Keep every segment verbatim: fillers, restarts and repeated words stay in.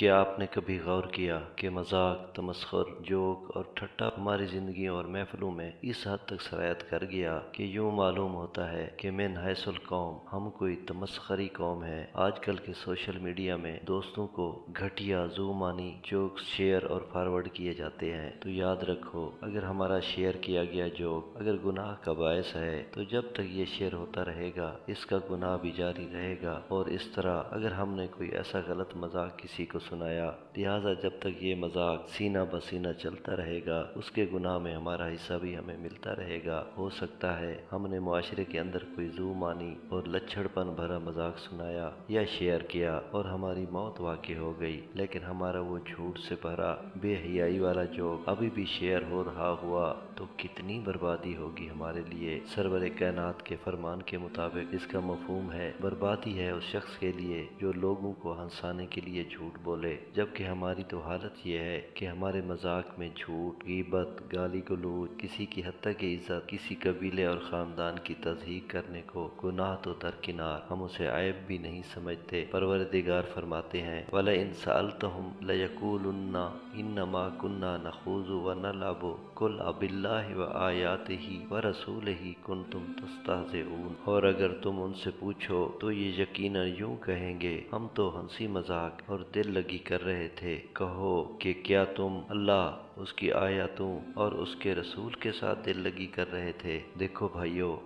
क्या आपने कभी गौर किया कि मजाक, तमस्खुर, जोक और ठट्टा हमारी ज़िंदगी और महफिलों में इस हद तक सरायत कर गया कि यूँ मालूम होता है कि मिन हैसुल कौम हम कोई तमस्खरी कौम है। आजकल के सोशल मीडिया में दोस्तों को घटिया, ज़ुमानी जोक्स शेयर और फारवर्ड किए जाते हैं। तो याद रखो, अगर हमारा शेयर किया गया जोक अगर गुनाह का बायस है तो जब तक ये शेयर होता रहेगा इसका गुनाह भी जारी रहेगा। और इस तरह अगर हमने कोई ऐसा गलत मजाक किसी को सुनाया, लिहाजा जब तक ये मजाक सीना बसीना चलता रहेगा उसके गुनाह में हमारा हिस्सा भी हमें मिलता रहेगा। हो सकता है हमने मुआशरे के अंदर कोई ज़ुमानी और लच्छड़पन भरा मजाक सुनाया या शेयर किया और हमारी मौत वाक़ई हो गई, लेकिन हमारा वो झूठ से भरा बेहयाई वाला जोक अभी भी शेयर हो रहा हुआ तो कितनी बर्बादी होगी हमारे लिए। सरवर कायनात के फरमान के मुताबिक इसका मफहूम है बर्बादी है उस शख्स के लिए जो लोगों को हंसाने के लिए झूठ बोले, जबकि हमारी तो हालत यह है कि हमारे मजाक में झूठ, गीबत, गाली गलौज, किसी की हत्या की इज्जत, किसी कबीले और ख़ानदान की तज़हीक करने को गुनाह तो दरकिनार, हम उसे आयब भी नहीं समझते। परवरदिगार फरमाते हैं वला इन सअल्तहुम लयक़ूलुन्ना इन्नमा कुन्ना नख़ूज़ु व नलअबु कुल अबिल्लाहि व आयातिही व रसूलिही कुन्तुम तस्तहज़िऊन। और अगर तुम उनसे पूछो तो ये यकीनन यूँ कहेंगे हम तो हंसी मजाक और दिल लगी कर रहे थे। कहो कि क्या तुम अल्लाह, उसकी आयतों और उसके रसूल के साथ दिल लगी कर रहे थे। देखो भाइयों,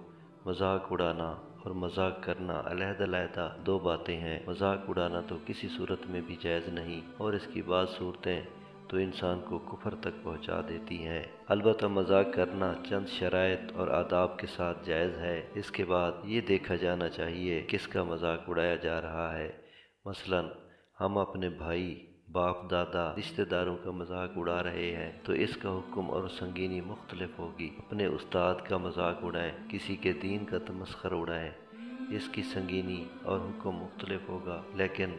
मजाक उड़ाना और मजाक करना अलग-अलग दो बातें हैं। मजाक उड़ाना तो किसी सूरत में भी जायज़ नहीं और इसकी बाद सूरतें तो इंसान को कुफर तक पहुंचा देती हैं। अलबत्ता मजाक करना चंद शराइत और आदाब के साथ जायज़ है। इसके बाद ये देखा जाना चाहिए किसका मजाक उड़ाया जा रहा है। मसलन हम अपने भाई, बाप, दादा, रिश्तेदारों का मजाक उड़ा रहे हैं तो इसका हुक्म और संगीनी मुख्तलिफ होगी। अपने उस्ताद का मजाक उड़ाएं, किसी के दीन का तमस्खर उड़ाएं, इसकी संगीनी और हुक्म मुख्तलिफ होगा। लेकिन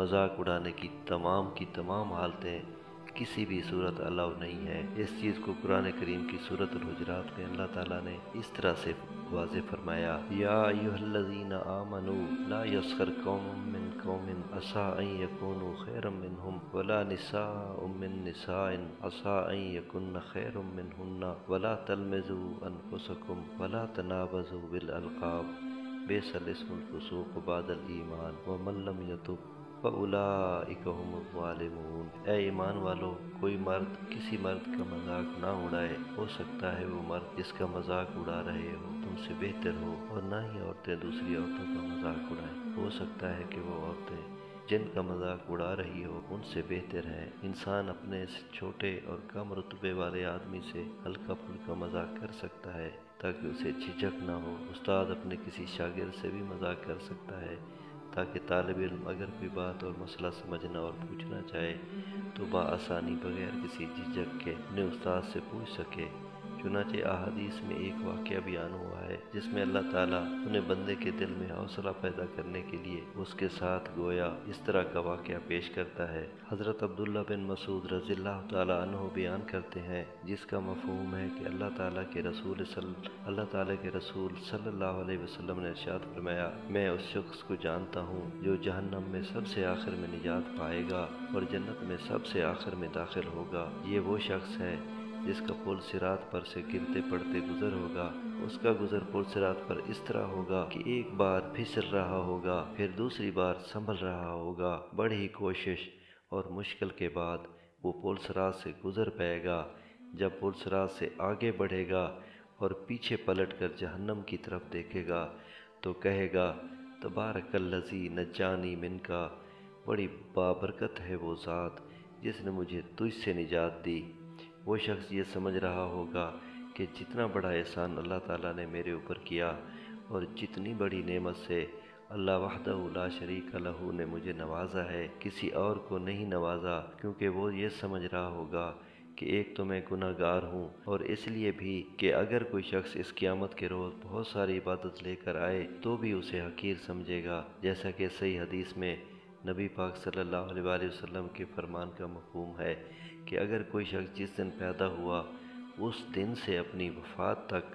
मजाक उड़ाने की तमाम की तमाम हालतें किसी भी सूरत अलाउ नहीं है। इस चीज़ को कुरान करीम की सूरत हुजरात में अल्लाह ताला ने इस तरह से वाज़े फरमाया या अय्युहल्लज़ीना आमनू ला यस्खर कौमुम मिन कौमिन असा अन यकूनू खैरम मिनहुम वला निसाउम मिन निसाइन असा अन यकुन्ना खैरम मिनहुन्ना वला तलमिज़ू अनफुसकुम वला तनाबज़ू बिल अलक़ाब बि'सल इस्मुल फुसूक़ बादल ईमान व मन लम यतुब फ़उलाइका हुमुज़ ज़ालिमून। ऐ ईमान वालों, कोई मर्द किसी मर्द का मजाक ना उड़ाए। हो सकता है वो मर्द जिसका मजाक उड़ा रहे हो तुमसे बेहतर हो, और ना ही औरतें दूसरी औरतों का मजाक उड़ाएं। हो सकता है कि वो औरतें जिनका मजाक उड़ा रही हो उनसे बेहतर है। इंसान अपने इस छोटे और कम रुतबे वाले आदमी से हल्का फुल्का मजाक कर सकता है ताकि उसे झिझक ना हो। उस्ताद अपने किसी शागिर्द से भी मजाक कर सकता है ताकि तालिब इल्म अगर कोई बात और मसला समझना और पूछना चाहे तो बाआसानी बगैर किसी झिझक के अपने उस्ताद से पूछ सके। चुनांचे अहादीस में एक वाक़या बयान हुआ है जिसमें अल्लाह ताला अपने बंदे के दिल में हौसला पैदा करने के लिए उसके साथ गोया इस तरह का वाक़या पेश करता है। हज़रत अब्दुल्ला बिन मसूद रज़ियल्लाहु ताला अन्हु बयान करते हैं जिसका मफ़हूम है कि अल्लाह ताला के रसूल अल्लाह ताला के रसूल सल्लल्लाहु अलैहि वसल्लम ने इरशाद फरमाया मैं उस शख्स को जानता हूँ जो जहन्नम में सबसे आखिर में निजात पाएगा और जन्नत में सबसे आखिर में दाखिल होगा। ये वो शख्स है जिसका पुल सिरात पर से गिरते पड़ते गुजर होगा। उसका गुजर पुल सिरात पर इस तरह होगा कि एक बार फिसल रहा होगा फिर दूसरी बार संभल रहा होगा। बड़ी कोशिश और मुश्किल के बाद वो पुल सिरात से गुजर पाएगा। जब पुल सिरात से आगे बढ़ेगा और पीछे पलटकर जहन्नम की तरफ देखेगा तो कहेगा तबारकल्लज़ी नज्जानी मिनका, बड़ी बाबरकत है वो ज़ात जिसने मुझे तुझ से निजात दी। वो शख्स ये समझ रहा होगा कि जितना बड़ा एहसान अल्लाह ताला ने मेरे ऊपर किया और जितनी बड़ी नेमत से अल्लाह वहदहू ला शरीक लहू ने मुझे नवाजा है किसी और को नहीं नवाजा, क्योंकि वो ये समझ रहा होगा कि एक तो मैं गुनाहगार हूँ और इसलिए भी कि अगर कोई शख्स इस क़ियामत के रोज़ बहुत सारी इबादत लेकर आए तो भी उसे हकीर समझेगा, जैसा कि सही हदीस में नबी पाक सल्लल्लाहु अलैहि वसल्लम के फरमान का मफ़हूम है कि अगर कोई शख्स जिस दिन पैदा हुआ उस दिन से अपनी वफ़ात तक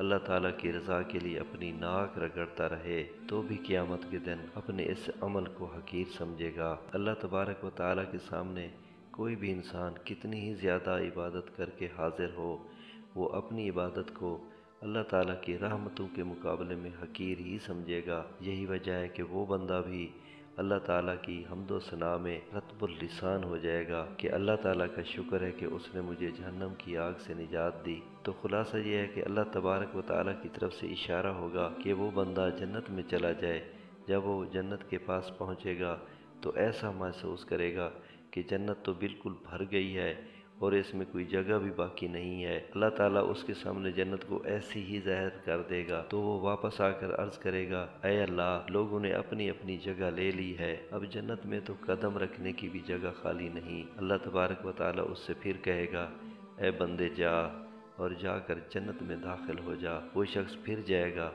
अल्लाह ताला की रज़ा के लिए अपनी नाक रगड़ता रहे तो भी क़यामत के दिन अपने इस अमल को हकीर समझेगा। अल्लाह तबारक व ताला के सामने कोई भी इंसान कितनी ही ज़्यादा इबादत करके हाजिर हो, वो अपनी इबादत को अल्लाह ताला की रहमतों के मुकाबले में हकीर ही समझेगा। यही वजह है कि वो बंदा भी अल्लाह ताला की हम्दो सना में रत्बुल लिसान हो जाएगा कि अल्लाह ताला का शुक्र है कि उसने मुझे जहन्नम की आग से निजात दी। तो खुलासा यह है कि अल्लाह तबारक व ताला की तरफ से इशारा होगा कि वो बंदा जन्नत में चला जाए। जब वो जन्नत के पास पहुँचेगा तो ऐसा महसूस करेगा कि जन्नत तो बिल्कुल भर गई है और इसमें कोई जगह भी बाकी नहीं है। अल्लाह ताला उसके सामने जन्नत को ऐसी ही ज़ाहिर कर देगा तो वो वापस आकर अर्ज़ करेगा, ऐ अल्लाह, लोगों ने अपनी अपनी जगह ले ली है, अब जन्नत में तो कदम रखने की भी जगह खाली नहीं। अल्लाह तबारक व ताला उससे फिर कहेगा, ऐ बंदे, जा और जाकर जन्नत में दाखिल हो जा। वो शख्स फिर जाएगा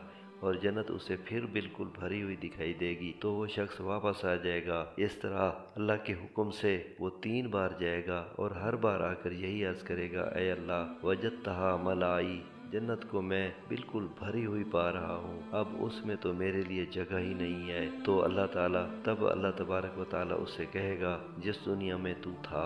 और जन्नत उसे फिर बिल्कुल भरी हुई दिखाई देगी तो वो शख्स वापस आ जाएगा। इस तरह अल्लाह के हुक्म से वो तीन बार जाएगा और हर बार आकर यही अर्ज़ करेगा, ऐ अल्लाह, वजदतहा मलाई, जन्नत को मैं बिल्कुल भरी हुई पा रहा हूँ, अब उसमें तो मेरे लिए जगह ही नहीं है। तो अल्लाह ताला तब अल्लाह तबारक व ताला उससे कहेगा, जिस दुनिया में तू था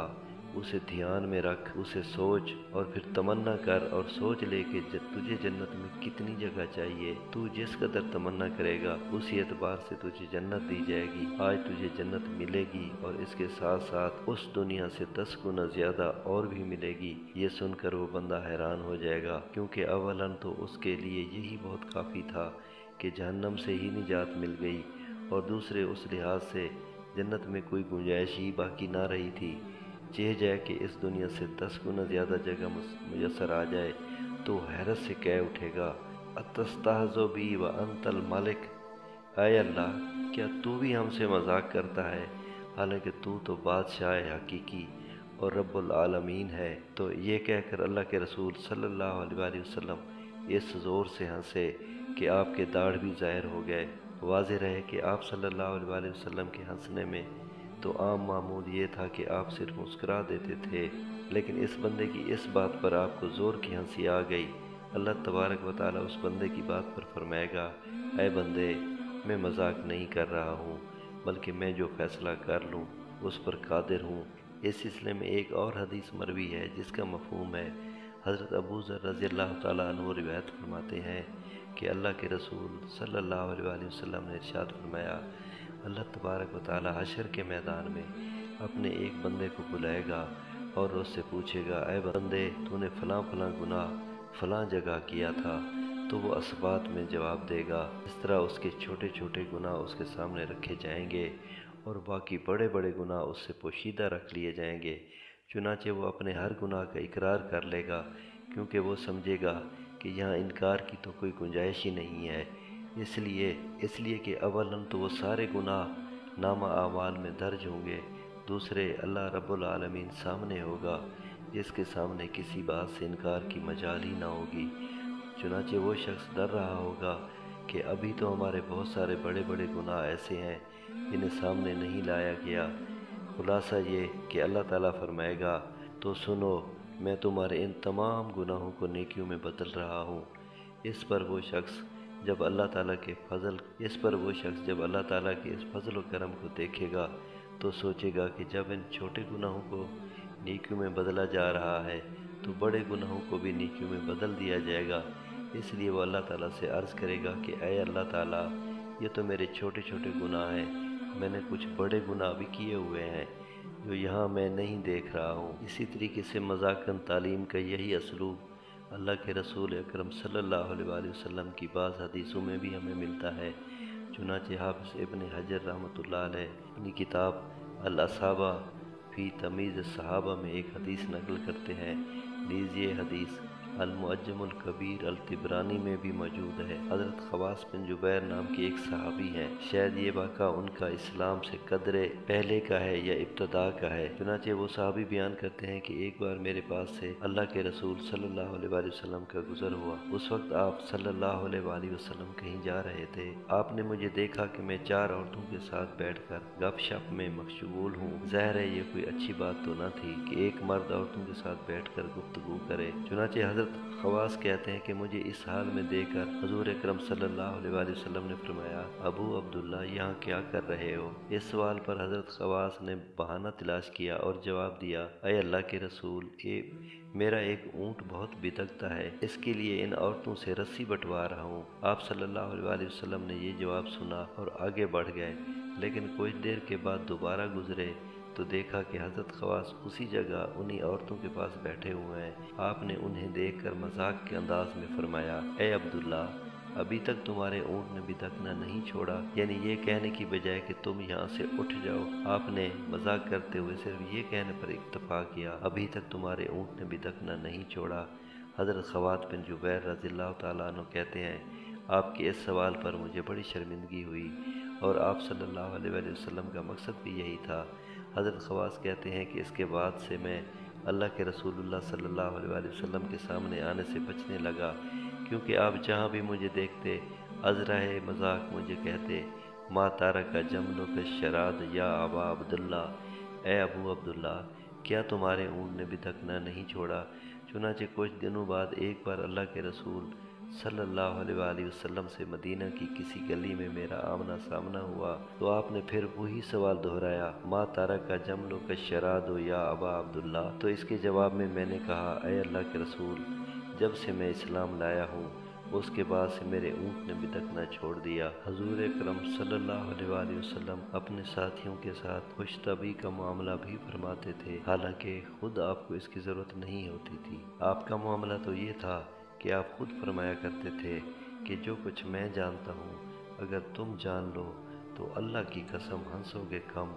उसे ध्यान में रख, उसे सोच और फिर तमन्ना कर और सोच ले कि तुझे जन्नत में कितनी जगह चाहिए। तू जिस कदर तमन्ना करेगा उसी एतबार से तुझे जन्नत दी जाएगी। आज तुझे जन्नत मिलेगी और इसके साथ साथ उस दुनिया से दस गुना ज़्यादा और भी मिलेगी। ये सुनकर वो बंदा हैरान हो जाएगा क्योंकि अवलन तो उसके लिए यही बहुत काफ़ी था कि जहन्नम से ही निजात मिल गई और दूसरे उस लिहाज से जन्नत में कोई गुंजाइश ही बाकी ना रही थी। यह जाए कि इस दुनिया से दस गुना ज़्यादा जगह मुयसर आ जाए तो हैरत से कह उठेगा, अतस्तहज़ो बी व अंतल मालिक, आय अल्लाह, क्या तू भी हमसे मजाक करता है, हालांकि तू तो बादशाह हकीकी और रब्बुल आलमीन है। तो ये कहकर अल्लाह के रसूल सल्लल्लाहु अलैहि वसल्लम इस ज़ोर से हंसे कि आपके दाढ़ भी ज़ाहिर हो गए। वाज़ेह रहे कि आप सल्लल्लाहु अलैहि वसल्लम के हंसने में तो आम मामूल ये था कि आप सिर्फ मुस्करा देते थे, लेकिन इस बंदे की इस बात पर आपको ज़ोर की हंसी आ गई। अल्लाह तबारक व ताला उस बंदे की बात पर फरमाएगा, ऐ बंदे, मैं मजाक नहीं कर रहा हूँ, बल्कि मैं जो फ़ैसला कर लूँ उस पर कादिर हूँ। इस सिलसिले में एक और हदीस मरवी है जिसका मफहूम है, हज़रत अबू ज़र रज़ियल्लाहु ताला अन्हु रिवायत फरमाते हैं कि अल्लाह के रसूल सल्लल्लाहु अलैहि वसल्लम ने इरशाद फरमाया, अल्लाह तबारक व ताला हशर के मैदान में अपने एक बंदे को बुलाएगा और उससे पूछेगा, ऐ बंदे, तूने फ़लाँ फ़लाँ गुनाह फ़लाँ जगह किया था, तो वो असबात में जवाब देगा। इस तरह उसके छोटे छोटे गुनाह उसके सामने रखे जाएंगे और बाकी बड़े बड़े गुनाह उससे पोशीदा रख लिए जाएंगे। चुनाचे वो अपने हर गुनाह का इकरार कर लेगा क्योंकि वो समझेगा कि यहाँ इनकार की तो कोई गुंजाइश ही नहीं है। इसलिए इसलिए कि अवलन तो वो सारे गुनाह नामा आमाल में दर्ज होंगे, दूसरे अल्लाह रब्बुल आलमीन सामने होगा जिसके सामने किसी बात से इनकार की मजाल ही ना होगी। चुनांचे वो शख्स डर रहा होगा कि अभी तो हमारे बहुत सारे बड़े बड़े गुनाह ऐसे हैं जिन्हें सामने नहीं लाया गया। खुलासा ये कि अल्लाह ताला फरमाएगा, तो सुनो, मैं तुम्हारे इन तमाम गुनाहों को नेकियों में बदल रहा हूँ। इस पर वो शख्स जब अल्लाह ताला के फजल इस पर वो शख्स जब अल्लाह ताला के इस फजल व करम को देखेगा तो सोचेगा कि जब इन छोटे गुनाहों को नेकियों में बदला जा रहा है तो बड़े गुनाहों को भी नेकियों में बदल दिया जाएगा। इसलिए वह अल्लाह ताला से अर्ज़ करेगा कि ऐ अल्लाह ताला, ये तो मेरे छोटे छोटे गुनाह हैं, मैंने कुछ बड़े गुनाह भी किए हुए हैं जो यहाँ मैं नहीं देख रहा हूँ। इसी तरीके से मजाकन तालीम का यही असलूब अल्लाह के रसूल अकरम सल्लल्लाहु अलैहि वसल्लम की बाज़ हदीसों में भी हमें मिलता है। चुनांचे हाफ़िज़ इब्न हजर रहमतुल्लाह अलैह अपनी किताब अल असाबा फ़ी तमीज़ सहाबा में एक हदीस नकल करते हैं। नीज़ ये हदीस अल मुअज्जमुल कबीर अल तिबरानी में भी मौजूद है। हज़रत ख़वास बिन जुबैर नाम के एक सहाबी हैं, शायद ये वाक़ा उनका इस्लाम से कदरे पहले का है या इब्तदा का है। चुनांचे वो सहाबी बयान करते हैं कि एक बार मेरे पास से अल्लाह के रसूल सल्लल्लाहु अलैहि वसल्लम का गुज़र हुआ। उस वक्त आप सल्लल्लाहु अलैहि वसल्लम कहीं जा रहे थे। आपने मुझे देखा कि मैं चार औरतों के साथ बैठ कर गपशप में मशगूल हूँ। ज़ाहिर है ये कोई अच्छी बात तो न थी कि एक मर्द औरतों के साथ बैठ कर गुफ्तगू करे। चुनांचे हज़रत हज़रत खवास कहते हैं कि मुझे इस हाल में देखकर हुजूर अकरम सल्लल्लाहु अलैहि वसल्लम ने फरमाया, अबू अब्दुल्ला यहाँ क्या कर रहे हो। इस सवाल पर हज़रत खवास ने बहाना तलाश किया और जवाब दिया, अय अल्लाह के रसूल, ए मेरा एक ऊँट बहुत बितकता है, इसके लिए इन औरतों से रस्सी बंटवा रहा हूँ। आप सल्लल्लाहु अलैहि वसल्लम ने ये जवाब सुना और आगे बढ़ गए, लेकिन कुछ देर के बाद दोबारा गुजरे तो देखा कि हज़रत खवास उसी जगह उन्हीं औरतों के पास बैठे हुए हैं। आपने उन्हें देखकर मजाक के अंदाज में फरमाया, ए अब्दुल्ला, अभी तक तुम्हारे ऊँट ने बितकना नहीं छोड़ा, यानी ये कहने की बजाय कि तुम यहाँ से उठ जाओ, आपने मजाक करते हुए सिर्फ ये कहने पर इक्तफा किया, अभी तक तुम्हारे ऊँट ने बितकना नहीं छोड़ा। हज़रत ख़वात बिन जुबैर रज़ियल्लाहु ताला अन्हु कहते हैं, आपके इस सवाल पर मुझे बड़ी शर्मिंदगी हुई और आप सल्लल्लाहु अलैहि वसल्लम का मकसद भी यही था। हज़रत ख़वास कहते हैं कि इसके बाद से मैं अल्लाह के रसूलुल्लाह सल्लल्लाहु अलैहि वसल्लम के सामने आने से बचने लगा, क्योंकि आप जहाँ भी मुझे देखते अज़राए मजाक मुझे कहते, माँ तारा का जमनों पे शराद या आबा अब्दुल्ला, ए अबू अब्दुल्ला, क्या तुम्हारे ऊँट ने बितकना नहीं छोड़ा। चुनांचे कुछ दिनों बाद एक बार अल्लाह के रसूल सल्लल्लाहु अलैहि वसल्लम से मदीना की किसी गली में मेरा आमना सामना हुआ तो आपने फिर वही सवाल दोहराया, माँ तारा का जमलो का शराद हो या अबा अब्दुल्ला। तो इसके जवाब में मैंने कहा, अय अल्लाह के रसूल, जब से मैं इस्लाम लाया हूँ उसके बाद से मेरे ऊँट ने बितकना छोड़ दिया। हुजूर अकरम सल्लल्लाहु अलैहि वसल्लम अपने साथियों के साथ खुशतबी का मामला भी फरमाते थे, हालांकि खुद आपको इसकी ज़रूरत नहीं होती थी। आपका मामला तो ये था कि आप खुद फरमाया करते थे कि जो कुछ मैं जानता हूँ अगर तुम जान लो तो अल्लाह की कसम हंसोगे कम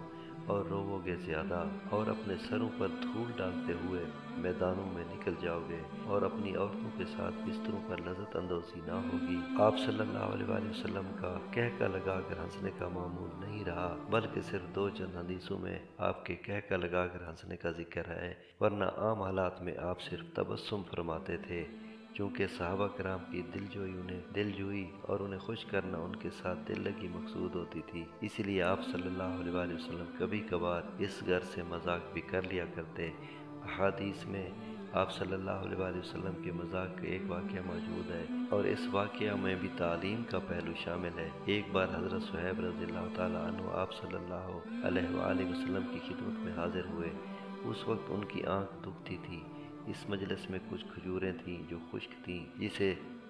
और रोवोगे ज़्यादा, और अपने सरों पर धूल डालते हुए मैदानों में निकल जाओगे और अपनी औरतों के साथ बिस्तरों पर लज़्ज़त अंदोज़ी ना होगी। आप सल्लल्लाहु अलैहि वसल्लम का कहका लगाकर हंसने का मामूल नहीं रहा, बल्कि सिर्फ दो चंद हदीसों में आपके कहका लगाकर हंसने का जिक्र है, वरना आम हालात में आप सिर्फ तबस्सुम फरमाते थे, क्योंकि सहाबा कराम की दिलजोई उन्हें दिलजोई और उन्हें खुश करना उनके साथ दिल लगी मकसूद होती थी। इसलिए आप सल्लल्लाहु अलैहि वसल्लम कभी कभार इस घर से मजाक भी कर लिया करते। अहादीस में आप सल्लल्लाहु अलैहि वसल्लम के मजाक का एक वाक़या मौजूद है और इस वाक़या में भी तालीम का पहलू शामिल है। एक बार हज़रत सोहैब रज़ियल्लाहु ताला अन्हु आप सल्लल्लाहु अलैहि वसल्लम की खिदमत में हाजिर हुए। उस वक्त उनकी आँख दुखती थी। इस मजलिस में कुछ खजूरें थीं जो खुश्क थीं, जिसे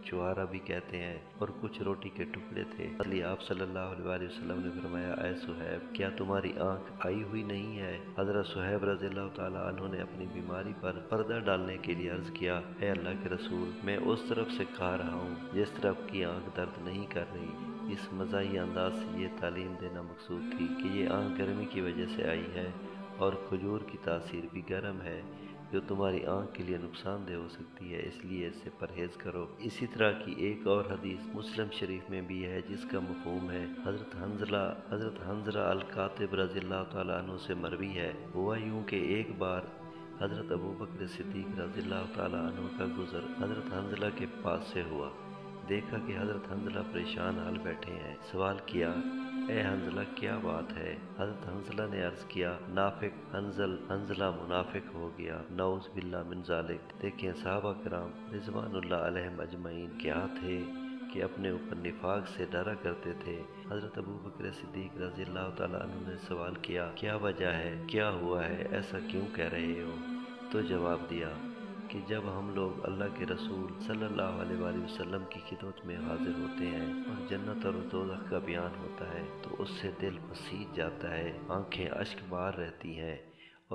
चुहारा भी कहते हैं, और कुछ रोटी के टुकड़े थे। इसलिए आप सल्लल्लाहु अलैहि वसल्लम ने फरमाया, ऐ सुहैब, क्या तुम्हारी आँख आई हुई नहीं है। हज़रत सुहैब रज़ियल्लाहु ताला अन्हु ने अपनी बीमारी पर पर्दा डालने के लिए अर्ज़ किया, ऐ अल्लाह के रसूल, मैं उस तरफ से खा रहा हूँ जिस तरफ की आँख दर्द नहीं कर रही। इस मज़ाही अंदाज से ये तालीम देना मकसूद थी कि ये आँख गर्मी की वजह से आई है और खजूर की तासीर भी गर्म है जो तुम्हारी आँख के लिए नुकसानदेह हो सकती है, इसलिए इससे परहेज़ करो। इसी तरह की एक और हदीस मुस्लिम शरीफ में भी है, जिसका मफ़हूम है हज़रत हंजला हज़रत हंजला अल कातिब रज़ियल्लाहु ताला अन्हु से मरवी है। हुआ यूँ कि एक बार हज़रत अबू बकर सिद्दीक़ रज़ियल्लाहु ताला अन्हु का गुज़र हज़रत हंजला के पास से हुआ। देखा कि हज़रत हंजला परेशान हाल बैठे हैं। सवाल किया, ए हंजला, क्या बात है। हज़रत हंजला ने अर्ज़ किया, नाफिक हंजल हंजला मुनाफिक हो गया, नऊज़ बिल्लाह मिन ज़ालिक। देखें सहाबा कराम रिज़वानुल्लाह अलैहिम अजमईन क्या थे कि अपने ऊपर निफाक से डरा करते थे। हज़रत अबू बकर सिद्दीक़ रज़ियल्लाहु ताला अन्हु ने सवाल किया, क्या वजह है, क्या हुआ है, ऐसा क्यों कह रहे हो। तो जवाब दिया कि जब हम लोग अल्लाह के रसूल सल्लल्लाहु अलैहि वसल्लम की खिदमत में हाजिर होते हैं और जन्नत और दोज़ख का बयान होता है तो उससे दिल पसीज जाता है, आंखें अश्कबार रहती हैं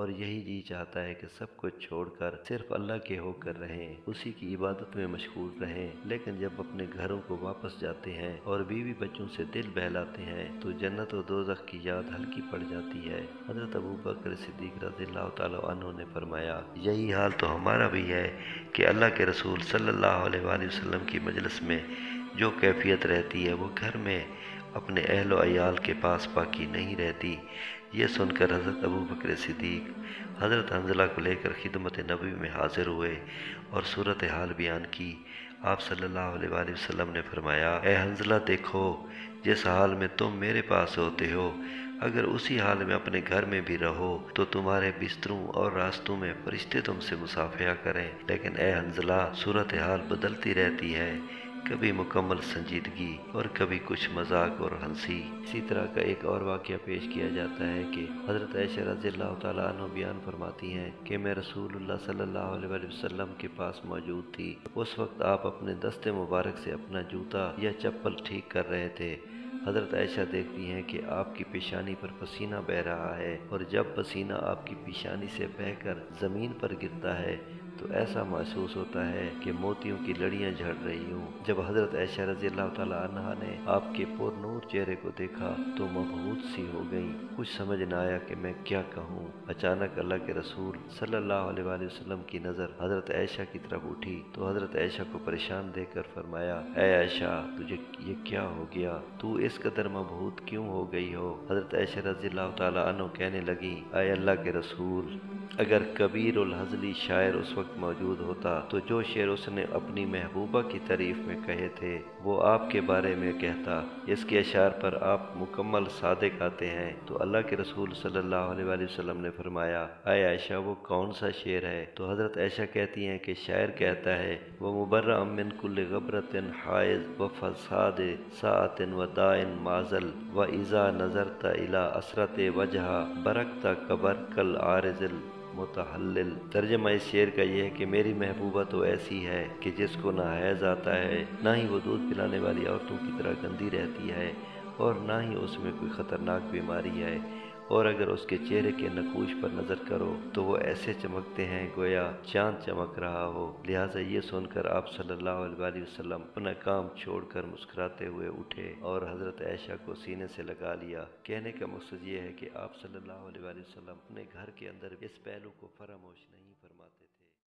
और यही जी चाहता है कि सब कुछ छोड़कर सिर्फ अल्लाह के होकर रहें, उसी की इबादत में मशगूल रहें। लेकिन जब अपने घरों को वापस जाते हैं और बीवी बच्चों से दिल बहलाते हैं तो जन्नत और दोज़ख की याद हल्की पड़ जाती है। हज़रत अबू बकर सिद्दीक़ रज़ियल्लाहु ताला अन्हु ने फरमाया, यही हाल तो हमारा भी है कि अल्लाह के रसूल सल्लल्लाहु अलैहि वसल्लम की मजलिस में जो कैफियत रहती है वो घर में अपने अहल अयाल के पास बाकी नहीं रहती। ये सुनकर हज़रत अबू बकर सिद्दीक़ हज़रत हंजला को लेकर खिदमत नबी में हाज़िर हुए और सूरत हाल बयान की। आप सल्लल्लाहु अलैहि वसल्लम ने फरमाया, ए हंजला, देखो जिस हाल में तुम मेरे पास होते हो अगर उसी हाल में अपने घर में भी रहो तो तुम्हारे बिस्तरों और रास्तों में फरिश्ते तुमसे मुसाफिया करें। लेकिन ए हंजला, सूरत हाल बदलती रहती है, कभी मुकम्मल संजीदगी और कभी कुछ मजाक और हंसी। इसी तरह का एक और वाक़या पेश किया जाता है कि हज़रत आयशा रज़ियल्लाहु तआला अन्हा बयान फरमाती हैं कि मैं रसूलुल्लाह सल्लल्लाहु अलैहि वसल्लम के पास मौजूद थी। उस वक्त आप अपने दस्ते मुबारक से अपना जूता या चप्पल ठीक कर रहे थे। हज़रत आयशा देखती हैं कि आपकी पेशानी पर पसीना बह रहा है, और जब पसीना आपकी पेशानी से बहकर ज़मीन पर गिरता है तो ऐसा महसूस होता है कि मोतियों की लड़ियां झड़ रही हों। जब हज़रत आयशा रज़ियल्लाहु तआला अन्हा ने आपके पुरनूर चेहरे को देखा तो मबहूत सी हो गई, कुछ समझ न आया कि मैं क्या कहूँ। अचानक अल्लाह के रसूल सल्लल्लाहु अलैहि वसल्लम की नज़र हज़रत आयशा की तरफ उठी तो हज़रत आयशा को परेशान देखकर फरमाया, ऐ आयशा, तुझे ये क्या हो गया? तू इस कदर मबहूत क्यों हो गई हो? हज़रत आयशा रज़ियल्लाहु तआला अन्हा कहने लगी, ऐ अल्लाह के रसूल, अगर कबीर उल हज़ली शायर उस वक्त मौजूद होता तो जो शेर उसने अपनी महबूबा की तारीफ में कहे थे वो आपके बारे में कहता। इसके अशार पर आप मुकम्मल सादिक आते हैं। तो अल्लाह के रसूल सल्लल्लाहु अलैहि वसल्लम ने फरमाया, आय आयशा, वो कौन सा शेर है? तो हज़रत आयशा कहती हैं कि शायर कहता है, वह मुबर्रा मिन कुल्ल गबरतिन हाइज व फसाद सातिन व दाइन माजल व इज़ा नज़रता इला असरत वजहा बरकता कबर कल आरजिल मुतहल्लिल। तर्जमा इस शेर का यह है कि मेरी महबूबा तो ऐसी है कि जिसको ना हैज़ आता है, ना ही वो दूध पिलाने वाली औरतों की तरह गंदी रहती है, और ना ही उसमें कोई ख़तरनाक बीमारी है। और अगर उसके चेहरे के नकूश पर नज़र करो तो वो ऐसे चमकते हैं गोया चाँद चमक रहा हो। लिहाजा ये सुनकर आप सल्लल्लाहु अलैहि वसल्लम अपना काम छोड़कर मुस्कुराते हुए उठे और हज़रत आयशा को सीने से लगा लिया। कहने का मकसद ये है कि आप सल्लल्लाहु अलैहि वसल्लम अपने घर के अंदर इस पहलू को फरामोश नहीं